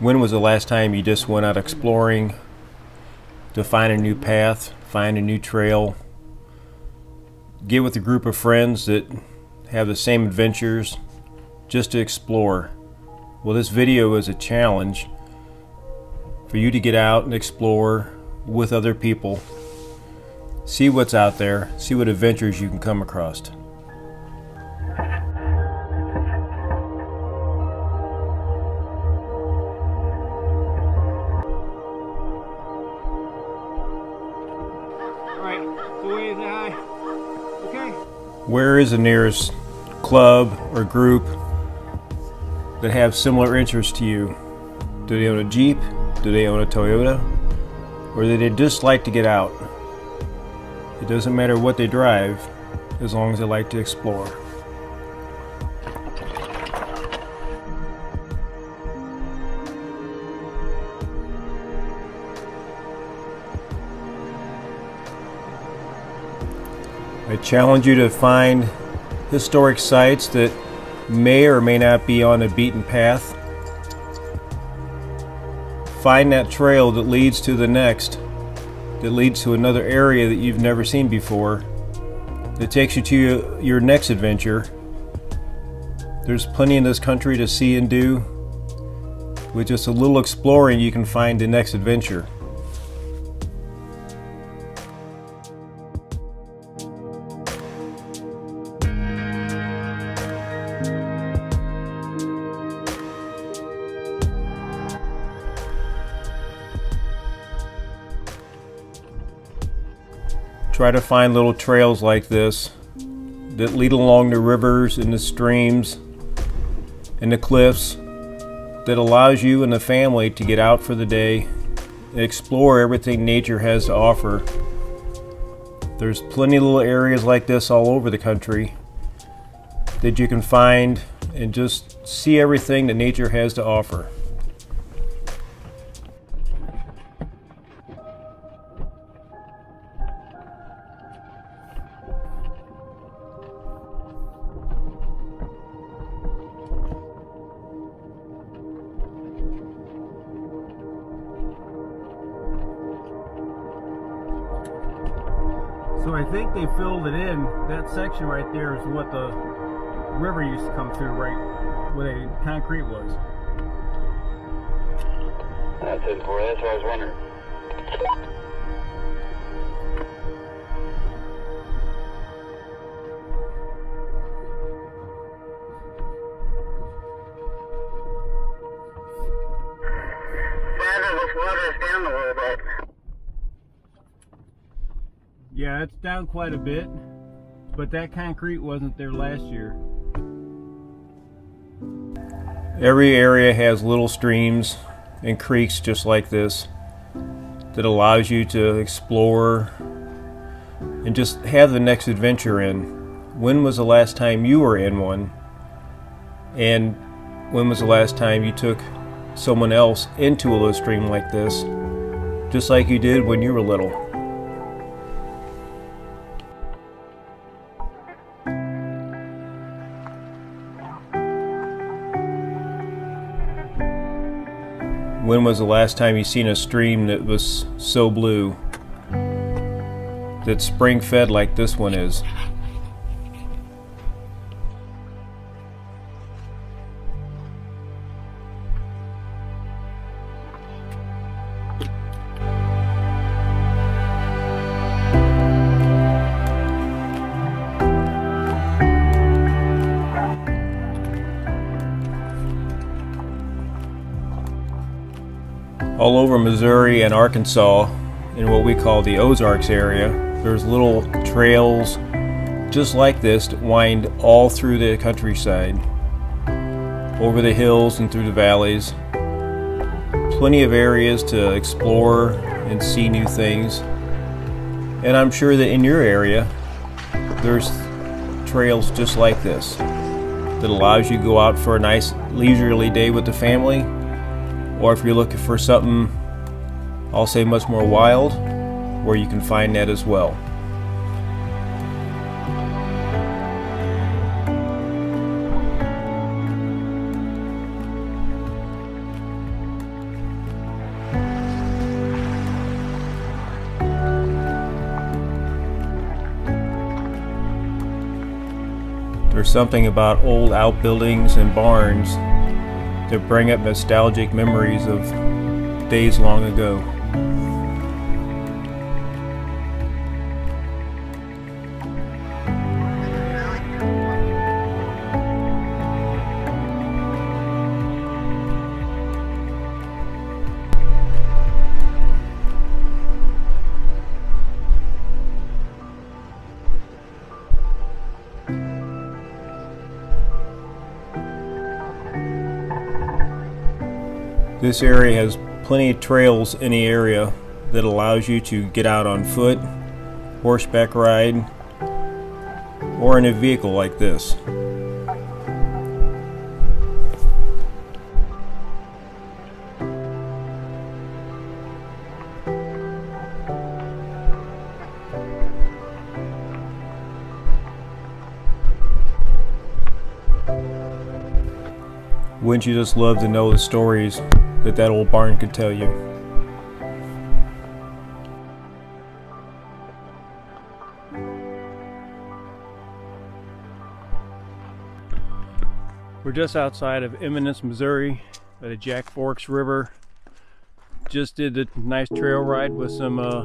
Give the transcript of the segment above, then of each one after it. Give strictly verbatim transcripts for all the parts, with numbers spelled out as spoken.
When was the last time you just went out exploring to find a new path, find a new trail, get with a group of friends that have the same adventures, just to explore? Well, this video is a challenge for you to get out and explore with other people. See what's out there, see what adventures you can come across. Where is the nearest club or group that have similar interests to you? Do they own a Jeep? Do they own a Toyota? Or do they just like to get out? It doesn't matter what they drive, as long as they like to explore. I challenge you to find historic sites that may or may not be on a beaten path. Find that trail that leads to the next, that leads to another area that you've never seen before, that takes you to your next adventure. There's plenty in this country to see and do. With just a little exploring, you can find the next adventure. Try to find little trails like this that lead along the rivers and the streams and the cliffs that allows you and the family to get out for the day and explore everything nature has to offer. There's plenty of little areas like this all over the country that you can find and just see everything that nature has to offer. So I think they filled it in. That section right there is what the river used to come through, right where the concrete was. That's it for it. That's what I was wondering. Rather, this water is down a little bit. Yeah, it's down quite a bit, but that concrete wasn't there last year. Every area has little streams and creeks just like this that allows you to explore and just have the next adventure in. When was the last time you were in one? And when was the last time you took someone else into a little stream like this, just like you did when you were little? When was the last time you seen a stream that was so blue, that's spring-fed like this one is? All over Missouri and Arkansas, in what we call the Ozarks area, there's little trails just like this that wind all through the countryside, over the hills and through the valleys. Plenty of areas to explore and see new things. And I'm sure that in your area, there's trails just like this that allows you to go out for a nice leisurely day with the family. Or if you're looking for something, I'll say much more wild, where you can find that as well. or something about old outbuildings and barns to bring up nostalgic memories of days long ago. This area has plenty of trails in the area that allows you to get out on foot, horseback ride, or in a vehicle like this. Wouldn't you just love to know the stories that that old barn could tell you? We're just outside of Eminence, Missouri, by the Jacks Fork River. Just did a nice trail ride with some uh,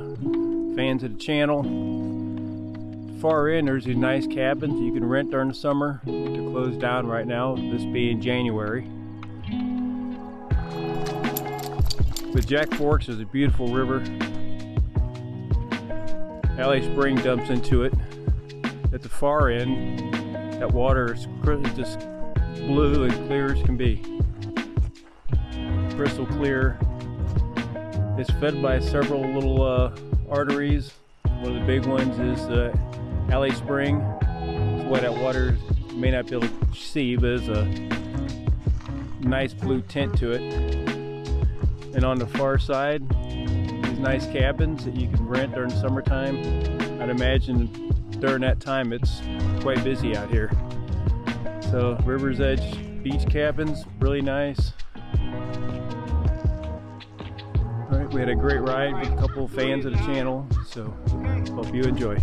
fans of the channel. Far in, there's these nice cabins you can rent during the summer. They're closed down right now, this being January. But Jacks Fork is a beautiful river. Alley Spring dumps into it. At the far end, that water is just blue and clear as can be. Crystal clear. It's fed by several little uh, arteries. One of the big ones is the uh, Alley Spring. It's why that water you may not be able to see, but there's a nice blue tint to it. And on the far side, these nice cabins that you can rent during summertime. I'd imagine during that time it's quite busy out here. So River's Edge beach cabins, really nice. All right, we had a great ride with a couple of fans of the channel, so hope you enjoy.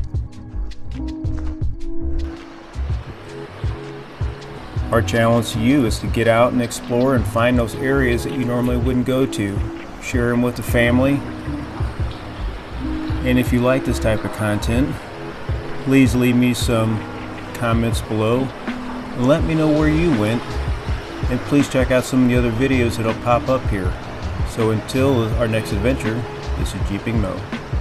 Our challenge to you is to get out and explore and find those areas that you normally wouldn't go to. Share them with the family. And if you like this type of content, please leave me some comments below and let me know where you went. And please check out some of the other videos that'll pop up here. So until our next adventure, this is Jeeping Mo.